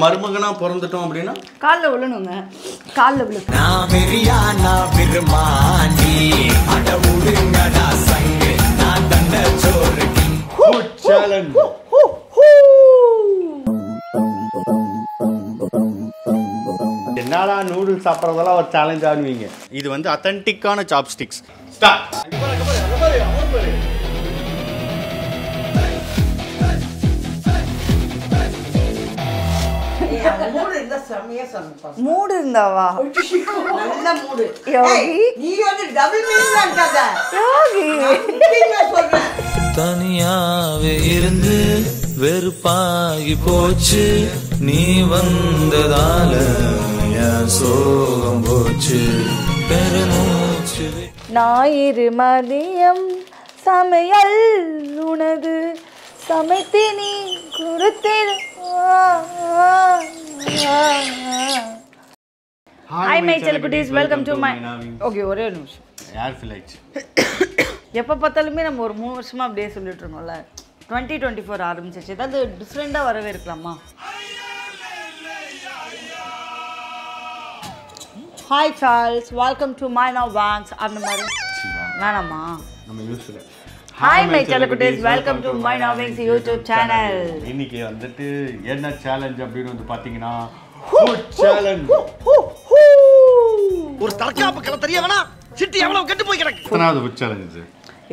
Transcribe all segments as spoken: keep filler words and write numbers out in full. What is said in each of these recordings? மருமகனா பிறந்துட்டோம் அப்படினா கால்ல விழுணுங்க கால்ல விழு நான் பிரியானா பிரமாண்டி அட ஊடுங்கடா சங்க நான் தண்ண சோறு குட் சேலஞ்ச் என்னடா நூடுல்ஸ் சாப்பிறதெல்லாம் ஒரு சேலஞ்ச் ஆடுவீங்க இது வந்து ஆத்தென்டிக்கான சாப்ஸ்டிக்ஸ் ஸ்டார்ட் மூடு இருந்தாவா நல்ல மூடு யோகி நீ வந்து டபுள் மீனிங் அண்டாத யோகி தனியாவே இருந்து வெறுப்பாகி போச்சு நீ வந்ததால என் சோகம் போச்சு பெருமூச்சு ஞாயிறு மதியம் சமையல் உனது சமைத்தினி குருத்திரு Hi my chalkutis welcome to my okay ஒரே நிமிஷம் யார் ஃபீல் ஆயிச்சு எப்ப பார்த்தாலுமே நம்ம ஒரு மூணு வருஷமா அப்படியே சொல்லிட்டு இருக்கோம்ல twenty twenty-four ஆரம்பிச்சிச்சு ஏதாவது டிஃபரண்டா வரவே இருக்கலாமா Hi Charles welcome to Myna Wings அந்த மாதிரி நானாமா நம்ம யூஸ்ல Hi my chalkutis welcome to Myna Wings YouTube channel இன்னைக்கு வந்துட்டு என்ன challenge அப்படினு வந்து பாத்தீங்கனா food challenge ஒரு தற்காப்பு கல தெரியவேனா சிட்டி எவ்வளவு கெட்டு போய் கிடக்கு எத்தனாவது food challenge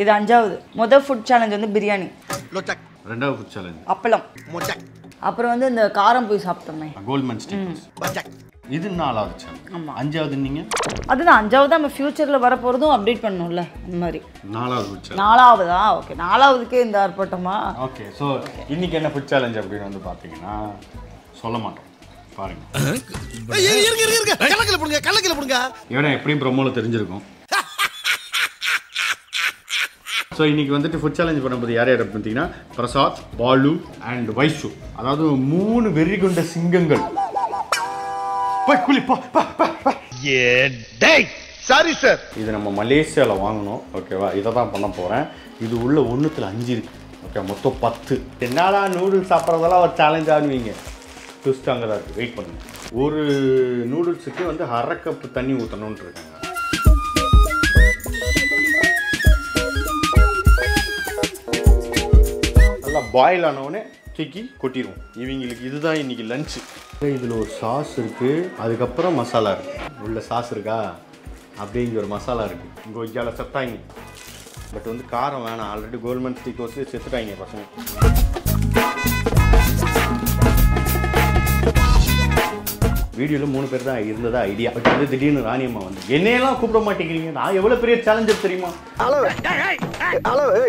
இது அஞ்சாவது முதல் food challenge வந்து பிரியாணி லோச்சக் இரண்டாவது food challenge அப்பளம் மோச்சக் அப்புறம் வந்து இந்த காரம் போய் சாப்பிட்டோமே Goldman sticks மோச்சக் இது நாலாவது challenge அஞ்சாவது நீங்க அதுதான் அஞ்சாவது நம்ம ஃபியூச்சர்ல வர போறதும் அப்டேட் பண்ணனும்ல அந்த மாதிரி நாலாவது challenge நாலாவதா ஓகே நாலாவதுக்கே இந்த ஆர்ப்பட்டமா ஓகே சோ இன்னைக்கு என்ன food challenge அப்படினு வந்து பாத்தீங்கனா சொல்ல மாட்டோம் பாருங்க ஏய் இருங்க இருங்க இருங்க கலக்கல போடுங்க கலக்கல போடுங்க இவனை எப்படியும் ப்ரோமோல தெரிஞ்சிருக்கும் சோ இன்னைக்கு வந்துட்டு food challenge பண்ணும்போது யார் யார் பார்த்தீங்கனா Prasad, Balu and Vaishu அதாவது மூணு வெறி கொண்ட சிங்கங்கள் போய் குளி போ போ போ ஏ டேய் சாரி சார் இது நம்ம மலேசியால வாங்குனோம் ஓகேவா இத தான் பண்ண போறேன் இது உள்ள ஒண்ணுத்துல அஞ்சு இருக்கு ஓகே மொத்தம் ten என்னடா நூடுல்ஸ் சாப்பிறதெல்லாம் ஒரு சேலஞ்ச் ஆடுவீங்க ட்விஸ்ட் அங்கடா இருக்கு வெயிட் பண்ணுங்க ஒரு நூடுல்ஸ்க்கு வந்து அரை கப் தண்ணி ஊத்தணும்னு இருக்காங்க நல்லா பாயில் ஆனவனே தூக்கி கொட்டிடுவோம் இவங்களுக்கு இதுதான் இன்னைக்கு லஞ்ச் இதில் ஒரு சாஸ் இருக்குது அதுக்கப்புறம் மசாலா இருக்குது உள்ள சாஸ் இருக்கா அப்படிங்கிற ஒரு மசாலா இருக்குது இங்கே ஒய்யால் செத்தாங்க பட் வந்து காரம் வேணாம் ஆல்ரெடி கோல்மன் ஸ்டிக் வச்சு செத்துட்டாங்க பசங்க வீடியோவில் மூணு பேர் தான் இருந்ததா ஐடியா பட் வந்து திடீர்னு ராணியம்மா வந்து என்னையெல்லாம் கூப்பிட மாட்டேங்கிறீங்க நான் எவ்வளோ பெரிய சேலஞ்சர் தெரியுமா ஹலோ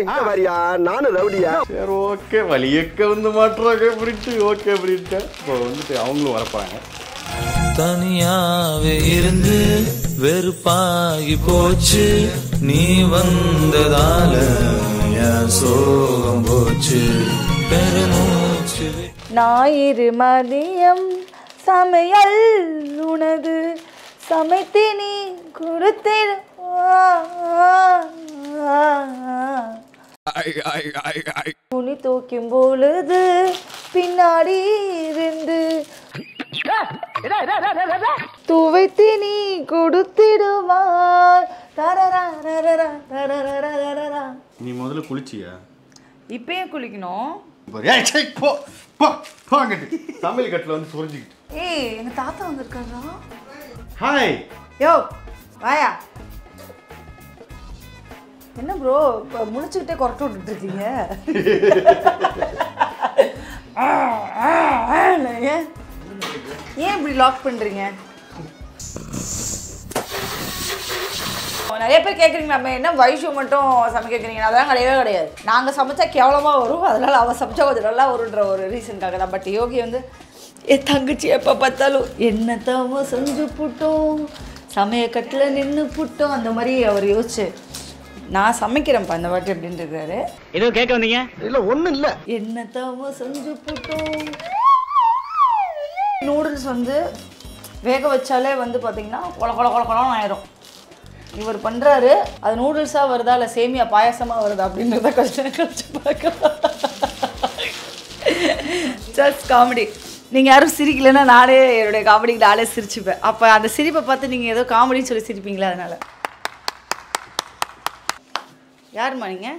இங்க வரியா நானு ரவுடியா சரி ஓகே வலியக்க வந்து மாட்டறாங்க புரிஞ்சு ஓகே புரிஞ்சா இப்போ வந்து அவங்களும் வரப்பாங்க தனியாவே இருந்து வெறுப்பாகி போச்சு நீ வந்ததால என் சோகம் போச்சு பெருமூச்சு ஞாயிறு மதியம் சமையல் உனது சமைத்தினி குருத்திரு துணி தூக்கும் பொழுது பின்னாடி இருந்து துவைத்து நீ கொடுத்திடுவார் நீ முதல்ல குளிச்சியா இப்பயே குளிக்கணும் தமிழ் கட்டில வந்து சுரஞ்சிக்கிட்டு ஏய் எங்க தாத்தா வந்திருக்காரா ஹாய் யோ வாயா என்ன ப்ரோ முழிச்சுக்கிட்டே கொரட்டை விட்டுட்டு இருக்கீங்க ஏன் இப்படி லாக் பண்ணுறீங்க நிறைய பேர் கேட்குறீங்க நம்ம என்ன வைஷு மட்டும் சமைக்க கேட்குறீங்க அதெல்லாம் கிடையவே கிடையாது நாங்கள் சமைச்சா கேவலமாக வரும் அதனால் அவள் சமைச்சா கொஞ்சம் நல்லா வரும்ன்ற ஒரு ரீசனுக்காக தான் பட் யோகி வந்து என் தங்கச்சி எப்போ பார்த்தாலும் என்னத்தாவோ செஞ்சு போட்டோம் சமையக்கட்டில் நின்று போட்டோம் அந்த மாதிரி அவர் யோசிச்சு நான் சமைக்கிறேன்ப்பா இந்த வாட்டி அப்படின்னு இருக்காரு ஏதோ கேட்க வந்தீங்க இல்ல ஒன்றும் இல்லை என்னத்தாவோ செஞ்சு போட்டோம் நூடுல்ஸ் வந்து வேக வச்சாலே வந்து பார்த்தீங்கன்னா கொல கொல கொல கொலன்னு ஆயிரும் இவர் பண்ணுறாரு அது நூடுல்ஸாக வருதா இல்லை சேமியா பாயசமாக வருதா அப்படின்றத கொஞ்சம் கழிச்சு பார்க்கலாம் ஜஸ்ட் காமெடி நீங்க யாரும் சிரிக்கலனா நானே என்னோட காமெடிக்கு நானே சிரிச்சுப்பேன். அப்ப அந்த சிரிப்பை பார்த்து நீங்க ஏதோ காமெடின்னு சொல்லி சிரிப்பீங்களா அதனால? யாருமா நீங்க?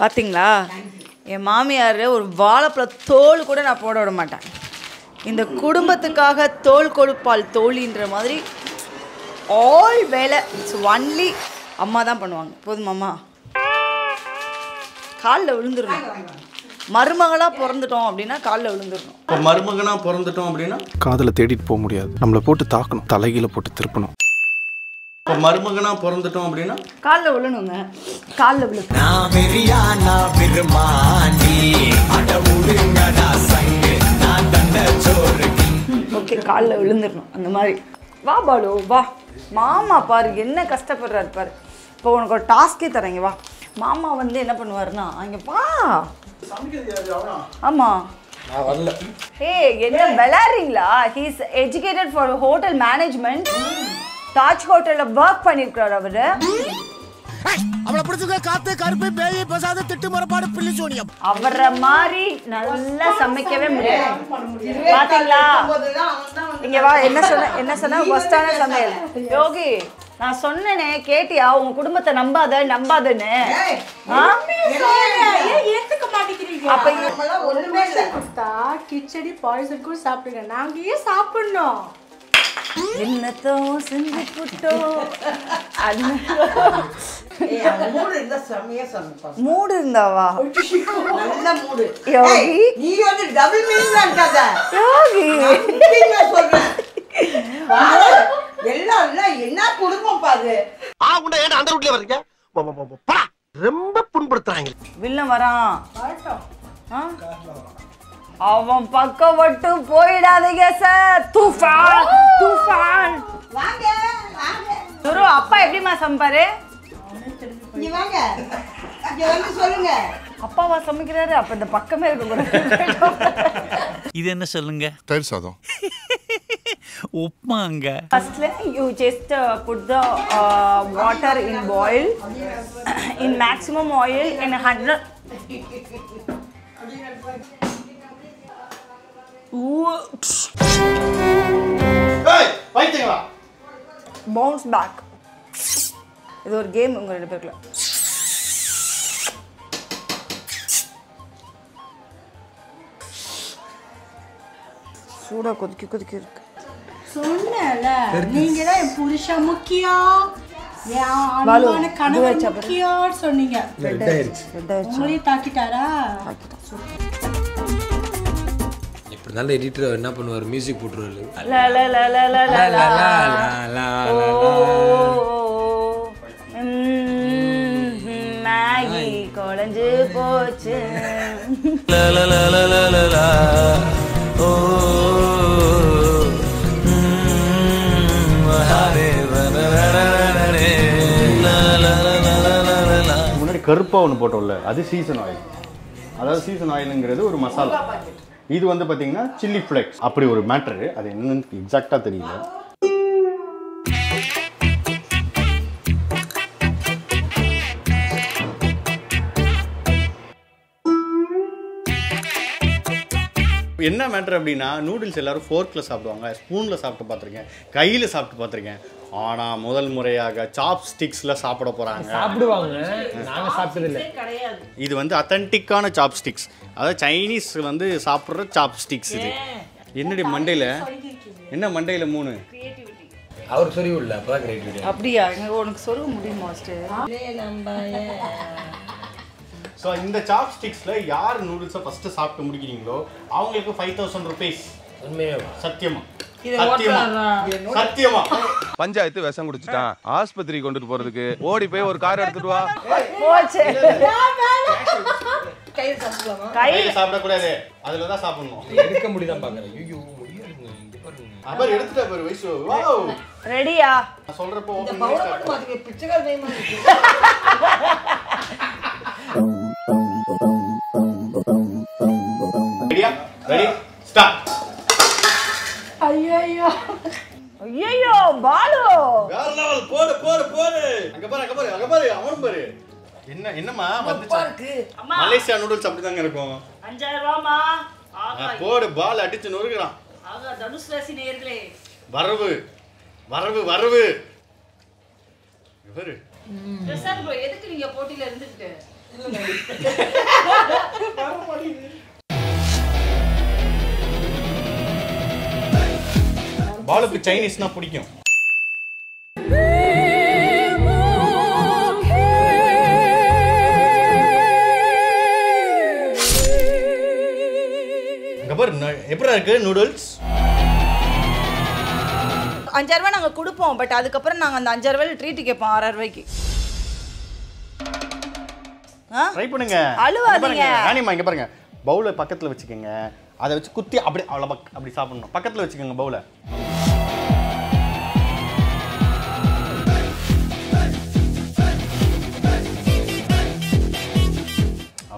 பாத்தீங்களா? என் மாமியார் ஒரு வாழைப்பழ தோல் கூட நான் போட விட மாட்டேன். இந்த குடும்பத்துக்காக தோல் கொடுப்பால் தோழின்ற மாதிரி ஆல் வேலை இட்ஸ் ஒன்லி அம்மா தான் பண்ணுவாங்க. போதுமாம்மா காலில் விழுந்துடணும். மருமகளாக பிறந்துட்டோம் அப்படின்னா காலில் விழுந்துடணும். இப்போ மருமகனாக பிறந்துட்டோம் அப்படின்னா காதலை தேடிட்டு போக முடியாது, நம்மளை போட்டு தாக்கணும், தலைகீழ போட்டு திருப்பணும். இப்போ மருமகனாக பிறந்துட்டோம் அப்படின்னா காலில் விழுணுங்க, காலில் விழுணும். ஓகே, காலில் விழுந்துடணும். அந்த மாதிரி வா பாலு வா, மாமா பாரு என்ன கஷ்டப்படுறாரு பாரு. இப்போ உனக்கு ஒரு டாஸ்கே தரேங்க வா. மாமா வந்து என்ன பண்ணுவாருன்னா அங்கே வா. ஆமாம் ஹே என்ன விளையாடுறீங்களா? He's educated for hotel management. Taj ஹோட்டலில் ஒர்க் பண்ணியிருக்கிறார் அவர். அவரை மாதிரி நல்லா சமைக்கவே முடியாது. பாத்தீங்களா இங்க வா. என்ன சொன்ன என்ன சொன்ன ஒஸ்டான சமையல் யோகி. நான் சொன்னேனே கேட்டியா உங்க குடும்பத்தை நம்பாத நம்பாதன்னு. அப்ப ஒரு நிமிஷம் கொடுத்தா கிச்சடி பாய்சன் கூட சாப்பிடுங்க. நாங்க ஏன் சாப்பிடணும்? என்னத்தோ செஞ்சு போட்டோம். மூடு இருந்தாவா யோகி? என்ன குடும்பம் பாரு. அந்த ரூட்ல வரீங்க ரொம்ப புண்படுத்துறாங்க. வில்ல வரான் அவன் பக்கம் விட்டு போயிடாதீங்க சார். தூஃபான் தூஃபான் வாங்க வாங்க. துரு அப்பா எப்படிமா சம்பாரு? நீ வாங்க இங்க வந்து சொல்லுங்க. அப்பாவா சமைக்கிறாரு? அப்ப இந்த பக்கமே இருக்கு. இது என்ன சொல்லுங்க? தயிர் சாதம் உப்புமாங்க. Firstly you just uh, put the uh, water in boil in maximum oil and one hundred. ஏய் பைத்தியங்களா? Bounce back. இது ஒரு கேம் உங்க ரெண்டு பேருக்குள்ள. சூடா கொதிக்கி கொதிக்கி இருக்கு. சொன்னல நீங்க தான் என் புருஷ முக்கியம். யாமான கனவு முக்கியம் சொன்னீங்க. உங்களையும் தாக்கிட்டாரா? நல்ல எடிட்டர் என்ன பண்ணுவார்? மியூசிக் போடுறாரு. ல ல ல ல ல ல ல ல மாகி கொளஞ்சு போச்சு. ல ல ல ல ல ல ஓ ஹரே வரரரரே ல ல ல ல ல. முன்னாடி கருப்பா ஒன்னு போட்டோம்ல, அது சீசன் ஆயில். அதாவது சீசன் ஆயில்ங்கிறது ஒரு மசாலா. இது வந்து பாத்தீங்கன்னா சில்லி ஃப்ளேக்ஸ். அப்படி ஒரு மேட்டர். அது என்னன்னு எக்ஸாக்ட்டா தெரியல. என்ன மேட்டர் அப்படின்னா நூடுல்ஸ் எல்லாரும் ஃபோர்க்ல சாப்பிடுவாங்க, ஸ்பூன்ல சாப்பிட்டு பார்த்துருக்கேன், கையில சாப்பிட்டு பார்த்துருக்கேன். ஆனா முதல் முறையாக சாப் ஸ்டிக்ஸ்ல சாப்பிட போறாங்க. சாப்பிடுவாங்க, நாங்க சாப்பிட்டது இல்லை. இது வந்து அத்தென்டிக்கான சாப் ஸ்டிக்ஸ். அதாவது சைனீஸ் வந்து சாப்பிட்ற சாப் ஸ்டிக்ஸ் இது. என்னுடைய மண்டையில என்ன மண்டையில மூணு அவர் சொரிய உள்ள அப்பதான் கிரியேட்டிவிட்டி. அப்படியா உனக்கு சொல்ல முடியுமா? ஸோ இந்த சாப் ஸ்டிக்ஸில் யார் நூடுல்ஸை ஃபஸ்ட்டு சாப்பிட்டு முடிக்கிறீங்களோ அவங்களுக்கு ஃபைவ் தௌசண்ட் ருபீஸ். சத்தியமா சத்தியமா பஞ்சாயத்து விஷம் குடிச்சுட்டான், ஆஸ்பத்திரி கொண்டுட்டு போறதுக்கு ஓடி போய் ஒரு கார் எடுத்துட்டு வா. கையில சாப்பிடக்கூடாது, அதுலதான் சாப்பிடணும். எடுக்க முடியுதான் பாக்குறேன். அப்புறம் எடுத்துட்டா பாரு வைஷு. வாவ் ரெடியா? நான் சொல்றப்போ ஓபன் பண்ணுங்க. அதுக்கு பிச்சைக்கார டைம் இருக்கு. ரெடியா? Ready start. ஐயோ ஐயோ பாலு வேற லெவல். போடு போடு போடு. அங்க பாரு அங்க பாரு அங்க பாரு அவன் பாரு. என்ன என்னம்மா வந்துச்சு? மலேசியா நூடுல்ஸ் அப்படிதாங்க இருக்கும். ஐயாயிரம் ரூபாய்மா. போடு பால் அடிச்சு நொறுக்குறான். ஆகா தனுஷ் ராசி நேயர்களே வரவு வரவு வரவு. இவரு பிரசாத் bro எதுக்கு நீங்க போட்டில இருந்துட்டீங்க? வர போடி. பாலுக்கு சைனீஸ்னா பிடிக்கும். எப்பரா இருக்கு நூடுல்ஸ் அஞ்சறுவா நாங்க கொடுப்போம். பட் அதுக்கு அப்புறம் நாங்க அந்த அஞ்சறுவா ட்ரீட் கேப்போம் ஆறு ரூபாய்க்கு. ட்ரை பண்ணுங்க. அழுவாதீங்க ராணிமா. இங்க பாருங்க பவுல பக்கத்துல வெச்சுக்கங்க. அத வெச்சு குத்தி அப்படி அப்படி சாப்பிடணும். பக்கத்துல வெச்சுக்கங்க பவுல.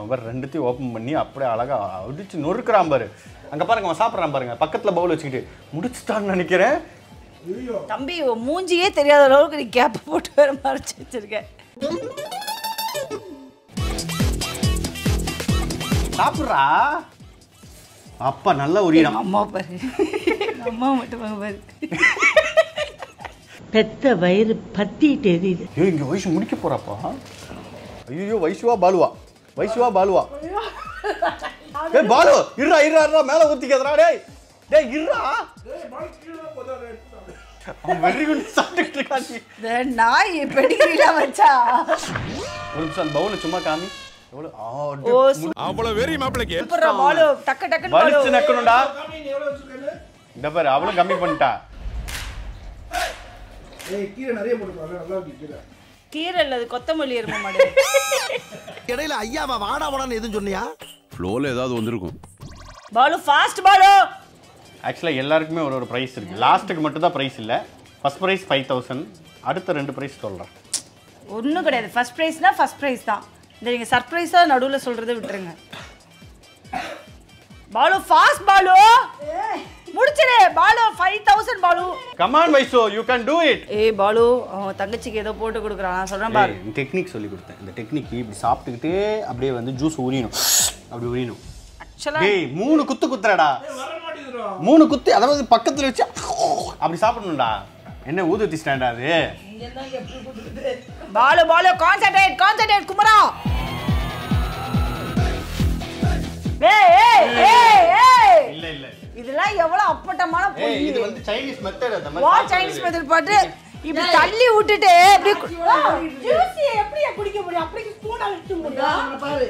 அவர் ரெண்டுத்தையும் ஓபன் பண்ணி அப்படியே அழகா அடிச்சு நொறுக்குறான் பாரு. அங்க பாருங்க அவன் சாப்பிட்றான் பாருங்க. பக்கத்துல பவுல் வச்சுக்கிட்டு முடிச்சுட்டான்னு நினைக்கிறேன். தம்பி மூஞ்சியே தெரியாத அளவுக்கு நீ கேப் போட்டு வேற மறைச்சு வச்சிருக்க. சாப்பிட்றா அப்பா நல்லா உரியிடும். அம்மா பாரு அம்மா மட்டும் பாரு பெத்த வயிறு பத்திட்டு எரியுது. ஐயோ இங்க வயசு முடிக்க போறாப்பா. ஐயோ வைஷுவா பாலுவா வைஷுவா பாலுவா. ஏய் பாலு இறா இறா இறா மேல ஊத்திக்கறடா. டேய் டேய் இறா. டேய் பாலு கீழ போடா. அவன் வெரி குட் சாப்பிட்டு இருக்கானே. டேய் நாய் பெடிகிரில வச்சா. ஒரு நிமிஷம் பவுல சும்மா காமி. எவ்வளவு அவ்வளவு வெரி மாப்ளக்கே. சூப்பரா பாலு டக்க டக்கன்னு பாலு. வலிச்சு நக்கணும்டா. காமி எவ்வளவு வச்சிருக்கே? இந்த பாரு அவளோ கம்மி பண்ணிட்டா. ஏய் கீழ நிறைய போடுறாங்க நல்லா கீழ. கீழ இல்ல அது கொத்தமல்லி எரும மாடு. இடையில ஐயாவா வாடா வாடான்னு எதுன்னு சொன்னியா? ஃப்ளோல ஏதாவது வந்திருக்கும். பாலு ஃபாஸ்ட் பாலு. एक्चुअली எல்லாருக்குமே ஒரு ஒரு பிரைஸ் இருக்கு. லாஸ்ட்க்கு மட்டும் தான் பிரைஸ் இல்ல. ஃபர்ஸ்ட் பிரைஸ் ஐந்து ஆயிரம். அடுத்த ரெண்டு பிரைஸ் சொல்றேன். ஒண்ணு கிடையாது. ஃபர்ஸ்ட் பிரைஸ்னா ஃபர்ஸ்ட் பிரைஸ் தான். நீங்க சர்ப்ரைஸா நடுவுல சொல்றதை விட்டுருங்க. பாலு ஃபாஸ்ட் பாலு. முடிச்சிரே பாலு ஐந்து ஆயிரம் Balu. Come on Vaishu you can do it. ஏய் பாலு தங்கச்சிக்கு ஏதோ போட்டு கொடுக்குறான். நான் சொல்றேன் பாரு. இந்த டெக்னிக் சொல்லி கொடுத்தேன். இந்த டெக்னிக் இப்படி சாப்பிட்டுக்கிட்டே அப்படியே வந்து ஜூஸ் ஊறிணும். அப்படி ஊறிணும். एक्चुअली டேய் மூணு குத்து குத்துறடா. வர மாட்டேங்குறா. மூணு குத்து அதாவது பக்கத்துல வெச்சு அப்படி சாப்பிடணும்டா. என்ன ஊதுதி ஸ்டாண்டா அது? இங்க என்ன எப்படி குத்துது? பாலு பாலு கான்சென்ட்ரேட் கான்சென்ட்ரேட் குமரா. ஏய் ஏய் ஏய் ஏய் இல்ல இல்ல இதெல்லாம் எவ்வளவு அப்பட்டமான பொய். இது வந்து சைனீஸ் மெத்தட். அந்த மாதிரி வா சைனீஸ் மெத்தட் பாத்து இப்படி தள்ளி விட்டுட்டு இப்படி ஜூஸி எப்படியா குடிக்க முடியும்? அப்படியே ஸ்பூன் அழுத்து முடியா? பாரு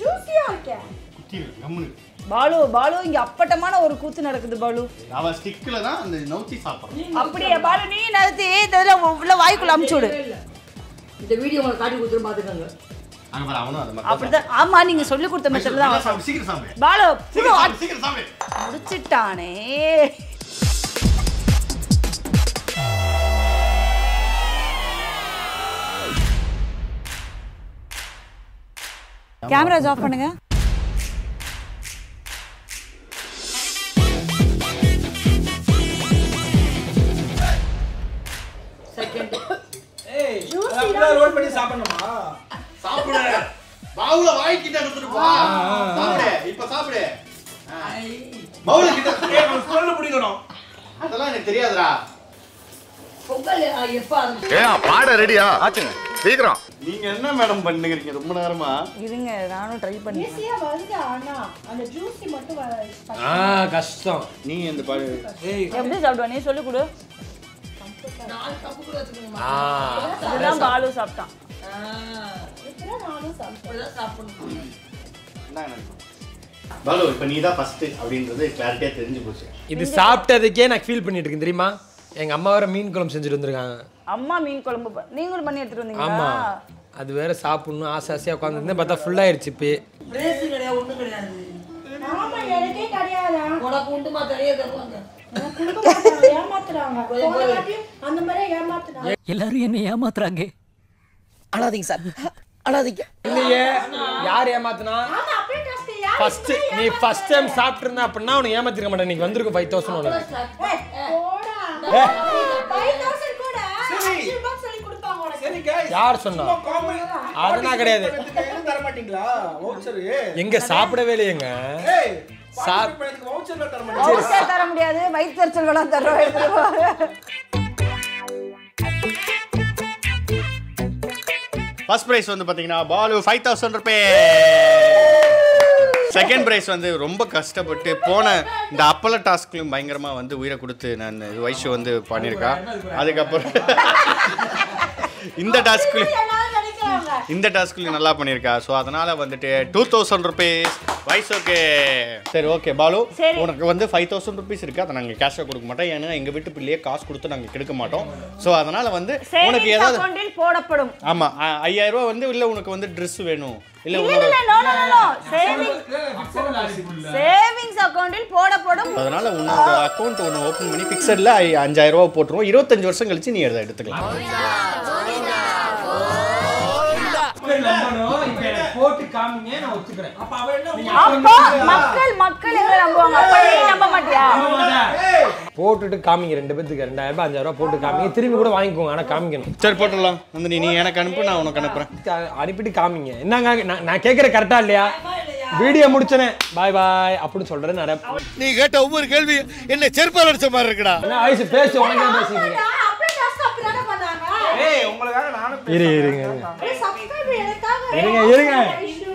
ஜூஸியா இருக்கே. குட்டி கம்மு பாலு பாலு இங்க அப்பட்டமான ஒரு கூத்து நடக்குது பாலு. அவ ஸ்டிக்ல தான் அந்த நவுத்தி சாப்பிடுறான். அப்படியே பாலு நீ நவுத்தி இதெல்லாம் உள்ள வாய்க்குள்ள அம்ச்சுடு. இந்த வீடியோ உங்களுக்கு காட்டி குடுத்து பாத்துக்கங்க. அங்க பாரு அவனும் அத மத்த அப்படி தான். ஆமா நீங்க சொல்லி கொடுத்த மெத்தட்ல தான். சீக்கிரம் சாமி பாலு சீக்கிரம் சாமி முடிச்சிட்டானே. கேமரா ஆஃப் பண்ணுங்க. செகண்ட் ஏய் ஜூஸியா ரோல் பண்ணி சாப்பிடணுமா? சாப்பிடு பாவுல வாய் கிட்ட எடுத்துட்டு போ. சாப்பிடு இப்ப சாப்பிடு. பாவுல கிட்ட கேக்க சொல்ல புடிக்கணும். அதெல்லாம் எனக்கு தெரியாதுடா. பொங்கல் எப்ப ஏ பாட ரெடியா ஆச்சுங்க சீக்கிரம். நீங்க என்ன மேடம் பண்ணுகிறீங்க ரொம்ப நேரமா? இருங்க நானும் ட்ரை பண்ணி ஈஸியா வருது. ஆனா அந்த ஜூஸி மட்டும் ஆ கஷ்டம். நீ இந்த ஏய் எப்படி சாப்பிடுவ நீ சொல்லு கொடு. நாலு கப்பு கூட வச்சுக்கணுமா? ஆ இதெல்லாம் பாலு சாப்பிட்டான். ஆ இதெல்லாம் நானும் சாப்பிடுறேன் சாப்பிடுறேன். என்ன நடக்குது பாலு இப்ப நீ தான் ஃபர்ஸ்ட் அப்படின்றது கிளாரிட்டியா தெரிஞ்சு போச்சு. இது சாப்பிட்டதக்கே நான் ஃபீல் பண்ணிட்டு இருக்கேன் தெரியுமா? எங்க அம்மா வர மீன் குழம்பு செஞ்சுட்டு வந்திருக்காங்க. அம்மா மீன் குழம்பு நீங்களும் பண்ணி எடுத்துட்டு வந்தீங்களா? ஆமா அது வேற சாப்பிடணும் ஆசை ஆசையா உட்கார்ந்திருந்தேன். பார்த்தா ஃபுல் ஆயிருச்சு. இப்ப பிரேஸ் கிடையாது ஒண்ணு கிடையாது. ஆமா எனக்கே கிடையாதா? உனக்கு உண்டுமா தெரிய தருவாங்க. நான் குடுக்க மாட்டேன். ஏமாத்துறாங்க. போனாட்டி அந்த மாதிரி ஏமாத்துறாங்க. எல்லாரும் என்ன ஏமாத்துறாங்க. அழாதீங்க சார் அழாதீங்க. இல்லையே யார் ஏமாத்துனா? ஆமா அப்படியே ட்ரஸ்ட் யார் ஃபர்ஸ்ட் நீ ஃபர்ஸ்ட் டைம் சாப்பிட்டிருந்தா அப்படினா உன ஏமாத்திருக்க மாட்டேன். நீங்க வந்திருக்கும் ஐந்து ஆயிரம் உனக்கு. யார் சொன்னா? அதெல்லாம் கிடையாது. எங்க சாப்பிடவே இல்லையங்க. Sir, first price on the Patina Balu, five thousand rupees. Second prize வந்து ரொம்ப கஷ்டப்பட்டு போன இந்த அப்பள டாஸ்க்லயும் பயங்கரமா வந்து உயிரை கொடுத்து நான் வைஷு வந்து பண்ணிருக்கா அதுக்கு அப்புறம் இந்த டாஸ்க்ல இந்த டாஸ்க்ல நல்லா பண்ணிருக்கா சோ அதனால வந்துட்டு two thousand rupees Vaishu okay சரி ஓகே பாலு உங்களுக்கு வந்து five thousand rupees இருக்கு அத நாங்க கேஷா கொடுக்க மாட்டோம் ஏன்னா எங்க வீட்டு பிள்ளையே காசு கொடுத்து நாங்க எடுக்க மாட்டோம் சோ அதனால வந்து உங்களுக்கு ஏதாவது அக்கவுண்டில் போடப்படும் ஆமா ஐயாயிரம் ரூபாய் வந்து இல்ல உங்களுக்கு வந்து Dress வேணும் No, no, no, no. Savings account is போடப்படும் அதனால உங்க account ஒன்னு open பண்ணி fixed ல five thousand ரூபாய் போட்றோம் twenty-five வருஷம் கழிச்சு நீ எதை எடுத்துக்கலாம் ஓய்டா ஓய்டா ஓய்டா நம்ம இப்ப போட் காமிங்க நான் ஒத்துக்கறேன் அப்ப அவ என்ன அப்ப மக்கள் மக்கள் எங்க நம்புவாங்க அப்ப நீ நம்ப மாட்டியா போட்டுட்டு காமிங்க ரெண்டு பேத்துக்கு two thousand five thousand ரூபாய் போட்டு காமிங்க திரும்பி கூட வாங்கிக்கோங்க ஆனா காமிக்கணும் சரி போட்டுறலாம் நந்தினி நீ எனக்கு அனுப்பு நான் உனக்கு அனுப்புறேன் அனுப்பிட்டு காமிங்க என்னங்க நான் கேக்குற கரெக்ட்டா இல்லையா வீடியோ முடிச்சனே பை பை அப்படி சொல்ற நானே நீ கேட்ட ஒவ்வொரு கேள்வி என்ன செர்பால் அடிச்ச மாதிரி இருக்குடா நான் ஐஸ் பேசி உனக்கே பேசிக்கிறேன் அப்படியே டாஸ்க் அப்படிதானே பண்ணாங்க ஏய் உங்களுக்காக நானும் பேசி இருங்க இருங்க சப்ஸ்கிரைப் எனக்காக இருங்க இருங்க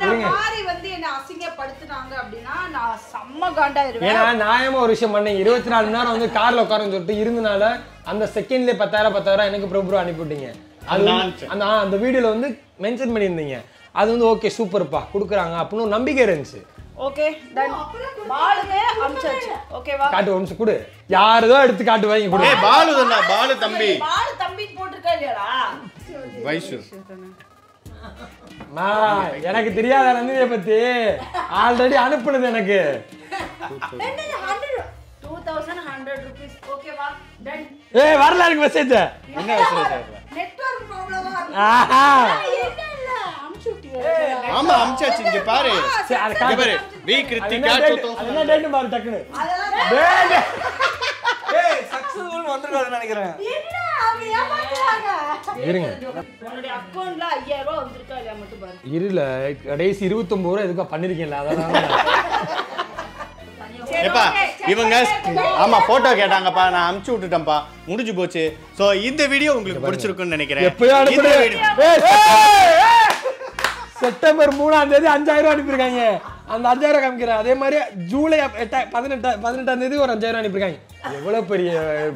இந்த மாதிரி வந்து என்ன அசிங்கப்படுத்துறாங்க அப்படினா நான் செம்ம காண்டா இருவேன் ஏனா நாயமா ஒரு விஷயம் பண்ணேன் twenty-four மணி நேரம் வந்து கார்ல உட்கார்ந்து சொல்லிட்டு இருந்தனால அந்த செகண்ட்லயே ten thousand ten thousand எனக்கு ப்ரோ ப்ரோ அனுப்பி விட்டீங்க அந்த அந்த வீடியோல வந்து மென்ஷன் பண்ணிருந்தீங்க அது வந்து ஓகே சூப்பர் பா குடுக்குறாங்க அப்பனோ நம்பிக்கை இருந்துச்சு ஓகே டன் பாலுமே அம்சாச்சு ஓகேவா காட்டு ஒன்ஸ் குடு யாரதோ எடுத்து காட்டு வாங்கி குடு ஏய் பாலு தான பாலு தம்பி பாலு தம்பி போட்டுர்க்கா இல்லடா வைஷு மா எனக்கு தெரியாத நந்தினியை பத்தி ஆல்ரெடி அனுப்புனது எனக்கு two thousand one hundred rupees ஓகேவா டன் ஏய் வரல எனக்கு மெசேஜ் என்ன மெசேஜ் நெட்வொர்க் ப்ராப்ளமா இருக்கு ஆமா அம்சாச்சி இங்க பாரு இங்க பாரு வி கிருத்திகா two thousand என்ன டேட் பாரு டக்குனு டேட் ஏய் சக்சஸ்ஃபுல் வந்துட்டாரு நினைக்கிறேன் என்ன அவங்க ஏமாத்துறாங்க இருங்க உங்களுடைய அக்கவுண்ட்ல ஐயாயிரம் ரூபாய் வந்திருக்கா இல்ல மட்டும் பாரு இருல கடைசி twenty-nine ரூபாய் எதுக்கு பண்ணிருக்கீங்களா அதான் ஏப்பா இவங்க ஆமா போட்டோ கேட்டாங்கப்பா நான் அம்ச்சு விட்டுட்டேன்ப்பா முடிஞ்சு போச்சு சோ இந்த வீடியோ உங்களுக்கு பிடிச்சிருக்கும்னு நினைக்கிறேன் எப்பயா அனுப்புறேன் September third five thousand அனுப்பிருக்காங்க அந்த five thousand காமிக்குற அதே மாதிரி July eighteenth eighteenth ஒரு five thousand அனுப்பிருக்காங்க எவ்வளவு பெரிய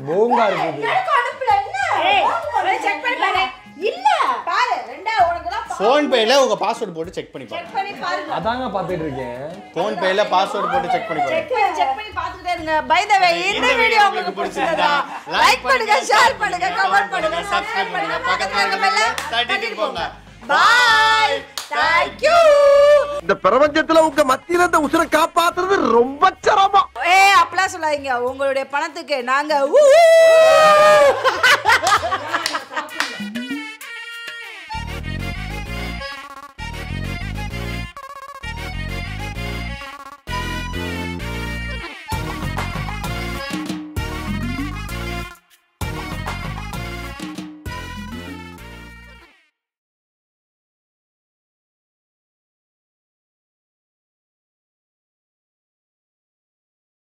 போங்கா இருக்கு எனக்கு அனுப்பல என்ன ஏய் செக் பண்ணி பாரு இல்ல பாரு ரெண்டா உனக்குலாம் ஃபோன் பேல உங்க பாஸ்வேர்ட் போட்டு செக் பண்ணி பாரு செக் பண்ணி பாருங்க அதாங்க பாத்துட்டு இருக்கேன் ஃபோன் பேல பாஸ்வேர்ட் போட்டு செக் பண்ணி பாருங்க செக் செக் பண்ணி பாத்துட்டே இருங்க பை தி வே இந்த வீடியோ உங்களுக்கு பிடிச்சிருந்தா லைக் பண்ணுங்க ஷேர் பண்ணுங்க கமெண்ட் பண்ணுங்க சப்ஸ்கிரைப் பண்ணுங்க பக்கத்துல இருக்க பெல் தட்டிட்டு போங்க பை Thank you. The பிரபஞ்சத்துல உங்க மத்தியில அந்த உசுரை காப்பாத்துறது ரொம்ப சிரமம். ஏய் அப்பள சொல்லாதீங்க. உங்களுடைய பணத்துக்கு நாங்க